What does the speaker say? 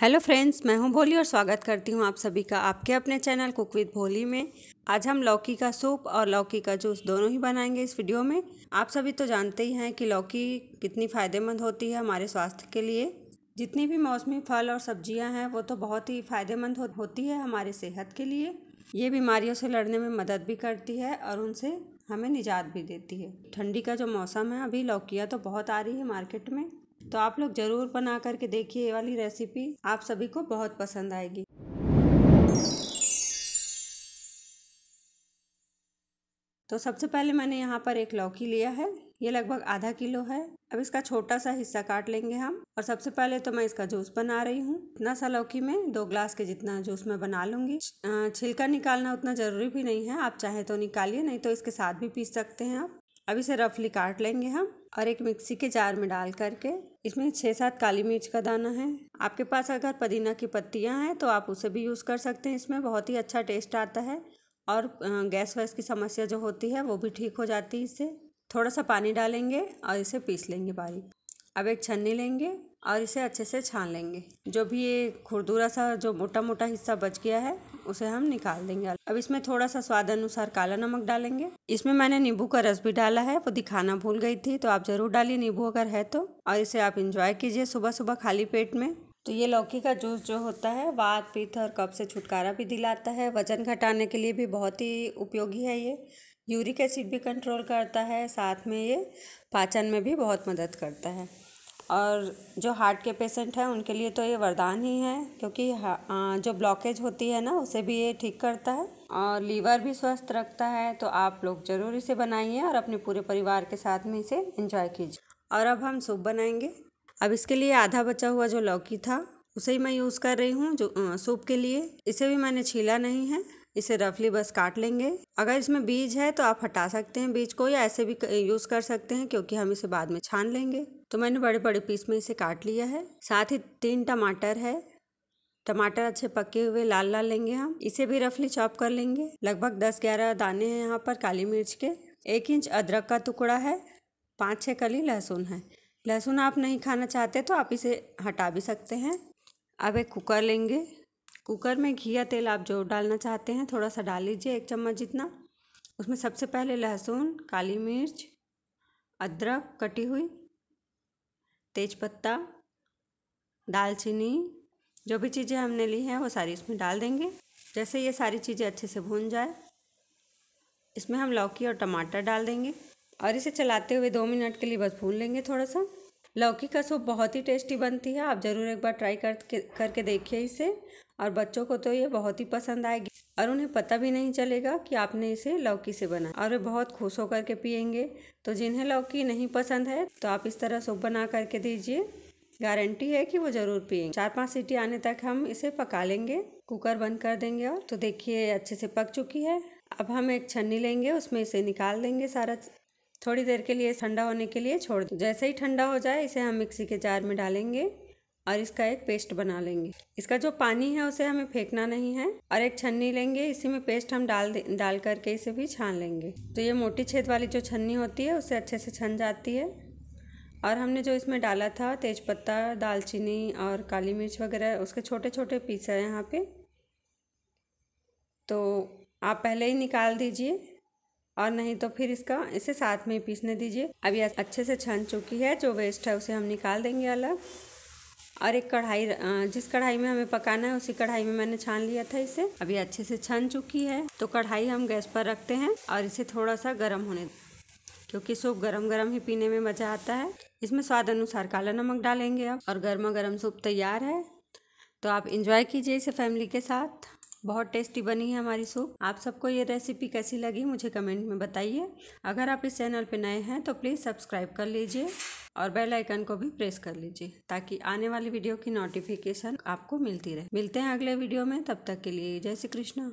Hello friends, मैं हूं भोली और स्वागत करती हूं आप सभी का आपके अपने चैनल कुक विद भोली में। आज हम लौकी का सूप और लौकी का जूस दोनों ही बनाएंगे इस वीडियो में। आप सभी तो जानते ही हैं कि लौकी कितनी फ़ायदेमंद होती है हमारे स्वास्थ्य के लिए। जितनी भी मौसमी फल और सब्जियां हैं वो तो बहुत ही फ़ायदेमंद होती है हमारे सेहत के लिए। ये बीमारियों से लड़ने में मदद भी करती है और उनसे हमें निजात भी देती है। ठंडी का जो मौसम है, अभी लौकियाँ तो बहुत आ रही है मार्केट में, तो आप लोग ज़रूर बना करके देखिए। ये वाली रेसिपी आप सभी को बहुत पसंद आएगी। तो सबसे पहले मैंने यहाँ पर एक लौकी लिया है, ये लगभग आधा किलो है। अब इसका छोटा सा हिस्सा काट लेंगे हम। और सबसे पहले तो मैं इसका जूस बना रही हूँ। इतना सा लौकी में 2 ग्लास के जितना जूस मैं बना लूँगी। छिलका निकालना उतना ज़रूरी भी नहीं है, आप चाहे तो निकालिए, नहीं तो इसके साथ भी पीस सकते हैं आप। अब इसे रफली काट लेंगे हम और एक मिक्सी के जार में डाल करके इसमें 6-7 काली मिर्च का दाना है। आपके पास अगर पुदीना की पत्तियां हैं तो आप उसे भी यूज़ कर सकते हैं, इसमें बहुत ही अच्छा टेस्ट आता है और गैस वैस की समस्या जो होती है वो भी ठीक हो जाती है इससे। थोड़ा सा पानी डालेंगे और इसे पीस लेंगे बारीक। अब एक छन्नी लेंगे और इसे अच्छे से छान लेंगे। जो भी ये खुरदुरा सा जो मोटा मोटा हिस्सा बच गया है उसे हम निकाल देंगे। अब इसमें थोड़ा सा स्वाद अनुसार काला नमक डालेंगे। इसमें मैंने नींबू का रस भी डाला है, वो दिखाना भूल गई थी, तो आप ज़रूर डालिए नींबू अगर है तो। और इसे आप इंजॉय कीजिए सुबह सुबह खाली पेट में। तो ये लौकी का जूस जो होता है वात पित्त और कब्ज से छुटकारा भी दिलाता है। वजन घटाने के लिए भी बहुत ही उपयोगी है ये। यूरिक एसिड भी कंट्रोल करता है, साथ में ये पाचन में भी बहुत मदद करता है। और जो हार्ट के पेशेंट हैं उनके लिए तो ये वरदान ही है, क्योंकि जो ब्लॉकेज होती है ना उसे भी ये ठीक करता है और लीवर भी स्वस्थ रखता है। तो आप लोग ज़रूर इसे बनाइए और अपने पूरे परिवार के साथ में इसे एंजॉय कीजिए। और अब हम सूप बनाएंगे। अब इसके लिए आधा बचा हुआ जो लौकी था उसे ही मैं यूज़ कर रही हूँ जो सूप के लिए। इसे भी मैंने छीला नहीं है, इसे रफली बस काट लेंगे। अगर इसमें बीज है तो आप हटा सकते हैं बीज को, या ऐसे भी यूज़ कर सकते हैं क्योंकि हम इसे बाद में छान लेंगे। तो मैंने बड़े बड़े पीस में इसे काट लिया है। साथ ही 3 टमाटर है, टमाटर अच्छे पके हुए लाल लाल लेंगे हम। इसे भी रफली चॉप कर लेंगे। लगभग 10-11 दाने हैं यहाँ पर काली मिर्च के। 1 इंच अदरक का टुकड़ा है, 5-6 कली लहसुन है। लहसुन आप नहीं खाना चाहते तो आप इसे हटा भी सकते हैं। अब एक कुकर लेंगे। कुकर में घी या तेल आप जो डालना चाहते हैं थोड़ा सा डाल लीजिए, 1 चम्मच जितना। उसमें सबसे पहले लहसुन, काली मिर्च, अदरक कटी हुई, तेजपत्ता, दालचीनी, जो भी चीज़ें हमने ली हैं वो सारी इसमें डाल देंगे। जैसे ये सारी चीज़ें अच्छे से भून जाए इसमें हम लौकी और टमाटर डाल देंगे और इसे चलाते हुए 2 मिनट के लिए बस भून लेंगे थोड़ा सा। लौकी का सूप बहुत ही टेस्टी बनती है, आप ज़रूर एक बार ट्राई करके देखिए इसे। और बच्चों को तो ये बहुत ही पसंद आएगी और उन्हें पता भी नहीं चलेगा कि आपने इसे लौकी से बनाया और वे बहुत खुश होकर के पियेंगे। तो जिन्हें लौकी नहीं पसंद है तो आप इस तरह सूप बना करके दीजिए, गारंटी है कि वो ज़रूर पियेंगे। 4-5 सीटी आने तक हम इसे पका लेंगे, कुकर बंद कर देंगे। और तो देखिए अच्छे से पक चुकी है। अब हम एक छन्नी लेंगे, उसमें इसे निकाल देंगे सारा, थोड़ी देर के लिए ठंडा होने के लिए छोड़ दें। जैसे ही ठंडा हो जाए इसे हम मिक्सी के जार में डालेंगे और इसका एक पेस्ट बना लेंगे। इसका जो पानी है उसे हमें फेंकना नहीं है। और एक छन्नी लेंगे, इसी में पेस्ट हम डाल करके इसे भी छान लेंगे। तो ये मोटी छेद वाली जो छन्नी होती है उससे अच्छे से छन जाती है। और हमने जो इसमें डाला था तेजपत्ता, दालचीनी और काली मिर्च वगैरह, उसके छोटे छोटे पीस है यहाँ पर, तो आप पहले ही निकाल दीजिए और नहीं तो फिर इसे साथ में ही पीसने दीजिए। अब ये अच्छे से छन चुकी है, जो वेस्ट है उसे हम निकाल देंगे अलग। और एक कढ़ाई, जिस कढ़ाई में हमें पकाना है उसी कढ़ाई में मैंने छान लिया था इसे। अब ये अच्छे से छन चुकी है, तो कढ़ाई हम गैस पर रखते हैं और इसे थोड़ा सा गर्म होने, क्योंकि सूप गर्म गर्म ही पीने में मज़ा आता है। इसमें स्वाद अनुसार काला नमक डालेंगे अब, और गर्मा गर्म सूप तैयार है। तो आप इंजॉय कीजिए इसे फैमिली के साथ, बहुत टेस्टी बनी है हमारी सूप। आप सबको ये रेसिपी कैसी लगी मुझे कमेंट में बताइए। अगर आप इस चैनल पर नए हैं तो प्लीज़ सब्सक्राइब कर लीजिए और बेल आइकन को भी प्रेस कर लीजिए ताकि आने वाली वीडियो की नोटिफिकेशन आपको मिलती रहे। मिलते हैं अगले वीडियो में, तब तक के लिए जय श्री कृष्णा।